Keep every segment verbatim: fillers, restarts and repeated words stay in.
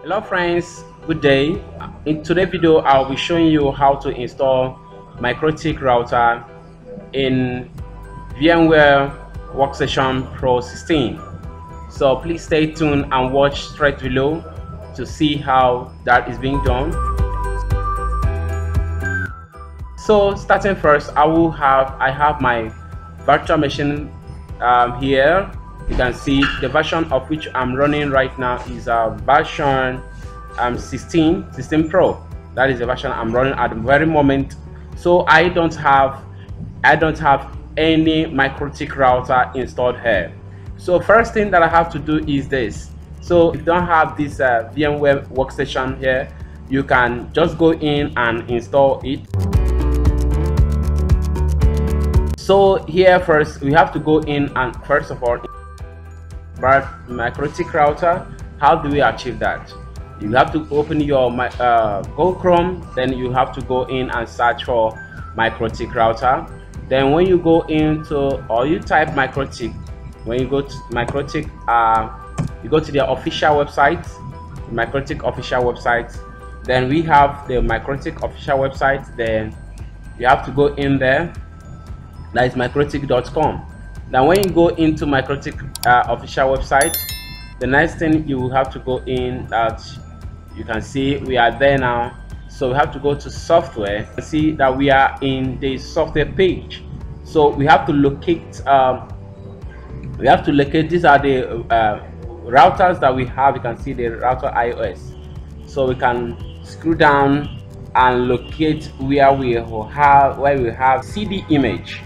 Hello friends, good day. In today's video, I'll be showing you how to install MikroTik router in VMware Workstation Pro sixteen. So please stay tuned and watch straight below to see how that is being done. So starting first, I will have I have my virtual machine um, here. You can see the version of which I'm running right now is uh, version um, sixteen, sixteen Pro. That is the version I'm running at the very moment. So I don't have I don't have any MikroTik router installed here. So first thing that I have to do is this. So if you don't have this uh, VMware workstation here, you can just go in and install it. So here first we have to go in and first of all but MikroTik router. How do we achieve that? You have to open your uh, Go Chrome, then you have to go in and search for MikroTik router. Then when you go into or you type MikroTik, when you go to MikroTik, uh, you go to their official website, MikroTik official website. Then we have the MikroTik official website. Then you have to go in there. That is MikroTik dot com. Now when you go into MikroTik uh, official website, the next thing you will have to go in that you can see we are there now. So we have to go to software and see that we are in the software page. So we have to locate. Um, we have to locate. These are the uh, routers that we have. You can see the router I O S. So we can scroll down and locate where we have where we have C D image.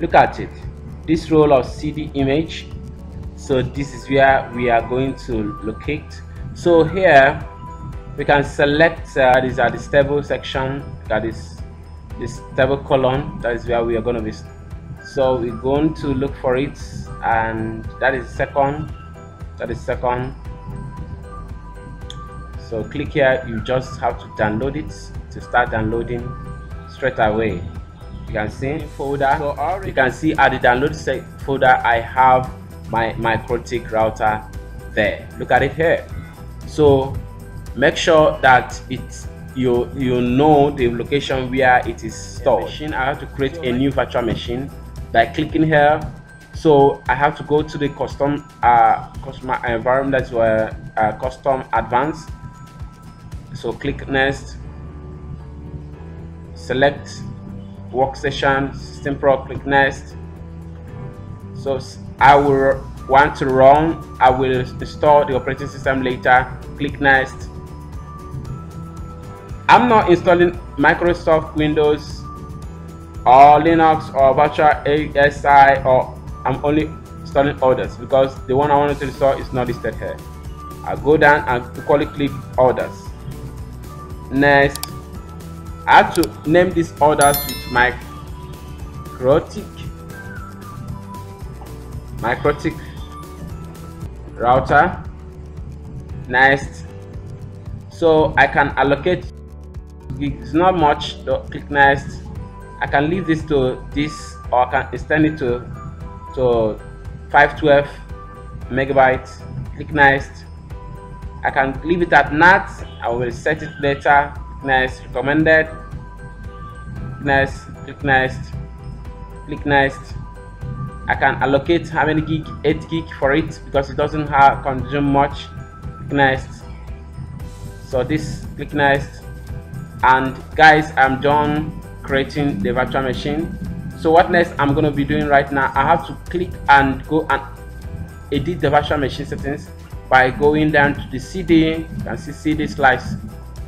Look at it. This role of C D image. So this is where we are going to locate. So here we can select uh, that is at the stable section, that is this stable column, that is where we are going to be. So we're going to look for it, and that is second, that is second. So click here, you just have to download it to start downloading straight away. You can see folder. So you can see at the download folder, I have my MikroTik router there. Look at it here. So make sure that it you you know the location where it is stored. Machine, I have to create a new virtual machine by clicking here. So I have to go to the custom uh, customer environment, that's where uh, custom advanced. So click next. Select Workstation System Pro, click next. So I will want to run, I will install the operating system later, click next. I'm not installing Microsoft Windows or Linux or virtual A S I, or I'm only installing others because the one I wanted to install is not listed here. I go down and quickly click others. Next, I have to name these orders with MikroTik MikroTik router. Next, so I can allocate. It's not much. So click next. I can leave this to this, or I can extend it to to five twelve megabytes. Click next. I can leave it at N A T. I will set it later. Next, recommended. Next, click next. Click next. I can allocate how many gig? eight gig for it because it doesn't have consume much. Click next. So this, click next. And guys, I'm done creating the virtual machine. So what next I'm gonna be doing right now? I have to click and go and edit the virtual machine settings by going down to the C D. You can see C D slice.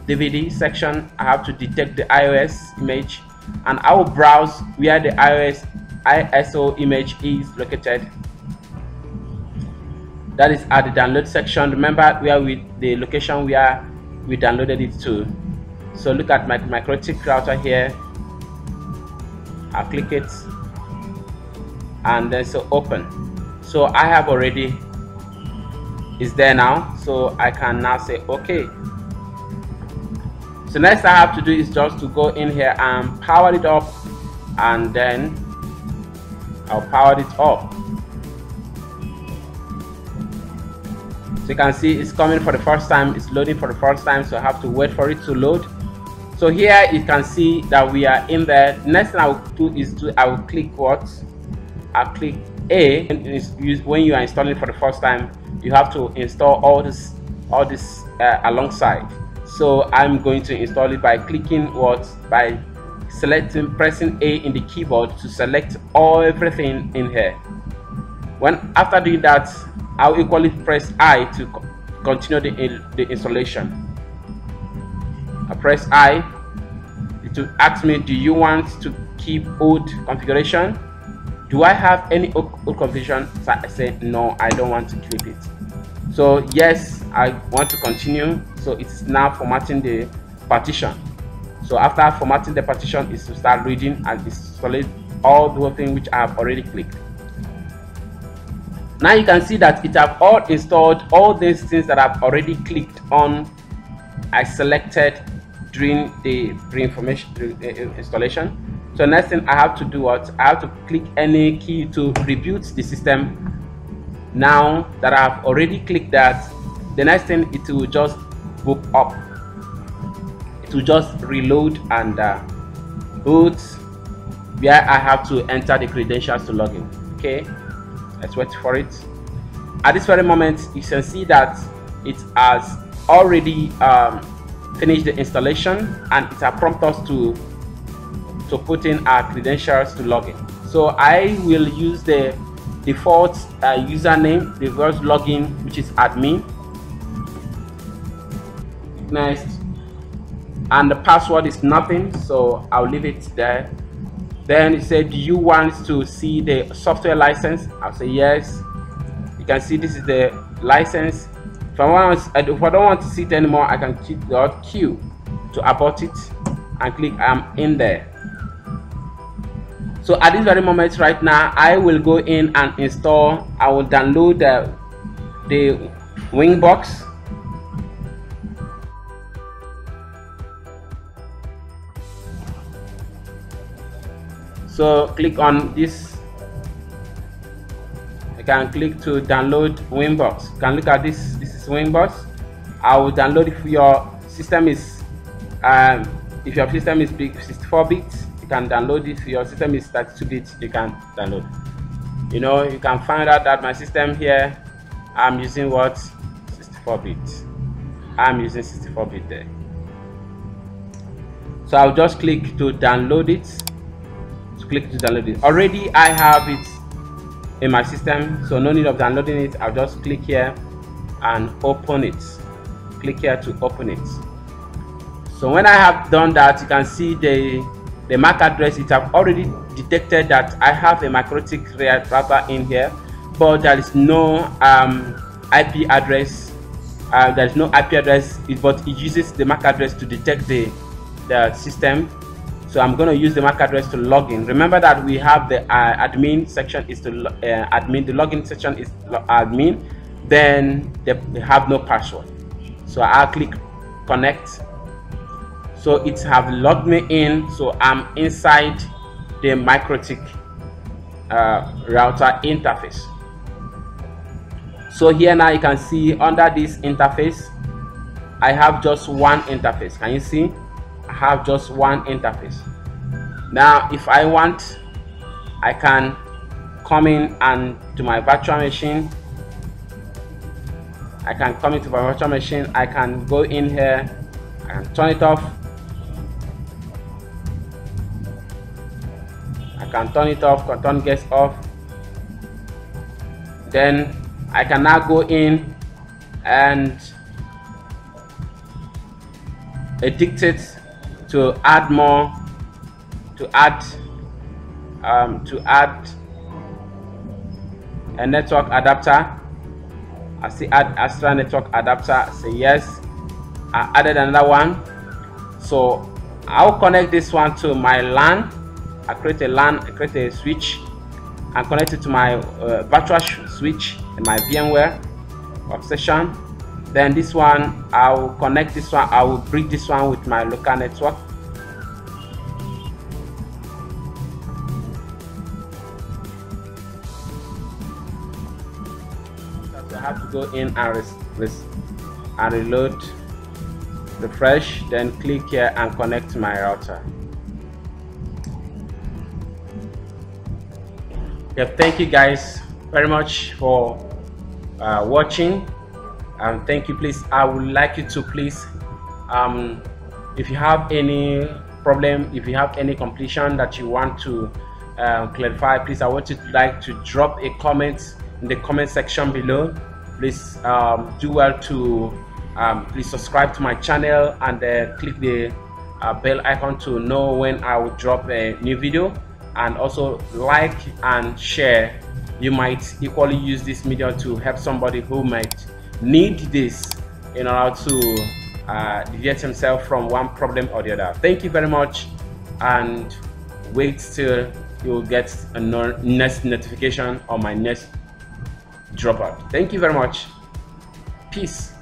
D V D section, I have to detect the I O S image, and I will browse where the I S O image is located. That is at the download section. Remember where we the location where we downloaded it to. So look at my MikroTik router here. I click it, and then so open. So I have already is there now. So I can now say okay. So next I have to do is just to go in here and power it up, and then I'll power it up. So you can see it's coming for the first time, it's loading for the first time, so I have to wait for it to load. So here you can see that we are in there. Next thing I will do is to I will click what? I'll click A. When you are installing for the first time, you have to install all this all this uh, alongside. So I'm going to install it by clicking what? By selecting, pressing A in the keyboard to select all everything in here. When after doing that, I'll equally press I to continue the, the installation. I press I to ask me, do you want to keep old configuration? Do I have any old, old configuration? So I say no, I don't want to keep it. So yes, I want to continue. So it's now formatting the partition. So after formatting the partition, it's to start reading and install all the whole thing which I have already clicked. Now you can see that it have all installed all these things that I've already clicked on. I selected during the pre-information installation. So next thing I have to do what? I have to click any key to reboot the system. Now that I've already clicked that, the next thing it will just boot up. It will just reload and uh, boot. Where I have to enter the credentials to log in. Okay, let's wait for it. At this very moment, you can see that it has already um, finished the installation, and it will prompt us to to put in our credentials to login. So I will use the default uh, username, reverse login, which is admin. Next, and the password is nothing, so I'll leave it there. Then it said, do you want to see the software license? I'll say yes. You can see this is the license. If I, want, if I don't want to see it anymore, I can click dot Q to abort it and click I'm in there. So at this very moment right now, I will go in and install, I will download the, the Winbox. So click on this, you can click to download Winbox. You can look at this. Winbox. I will download if your system is um, if your system is big sixty-four bit, you can download it. If your system is thirty-two bit, you can download. You know, you can find out that my system here, I'm using what? sixty-four bit. I'm using sixty-four bit there. So I'll just click to download it. So click to download it. Already I have it in my system, so no need of downloading it. I'll just click here and open it. Click here to open it. So when I have done that, you can see the the M A C address. It have already detected that I have a MikroTik router in here, but there is no um, I P address. Uh, there is no I P address, but it uses the M A C address to detect the the system. So I'm going to use the M A C address to log in. Remember that we have the uh, admin section is to uh, admin. The login section is admin. Then they have no password, so I'll click connect. So it have logged me in, so I'm inside the MikroTik uh, router interface. So here now you can see under this interface, I have just one interface. Can you see? I have just one interface. Now if I want, I can come in and to my virtual machine. I can come into my virtual machine, I can go in here, I can turn it off, I can turn it off, can turn guest off. Then I can now go in and edit it to add more, to add, um, to add a network adapter. I see add Astra network adapter, say yes. I added another one. So I'll connect this one to my LAN. I create a LAN, I create a switch and connect it to my uh, virtual switch in my VMware Workstation. Then this one, I will connect this one, I will bridge this one with my local network. so I have to go in and, and reload, refresh, then click here and connect my router. Yep, thank you guys very much for uh, watching, and um, thank you. Please, I would like you to please um, if you have any problem, if you have any completion that you want to uh, clarify, please I want you to like to drop a comment in the comment section below. Please um, do well to um, please subscribe to my channel and uh, click the uh, bell icon to know when I will drop a new video, and also like and share. You might equally use this medium to help somebody who might need this in order to uh, deviate himself from one problem or the other. Thank you very much, and wait till you get a no next notification on my next dropout. Thank you very much. Peace.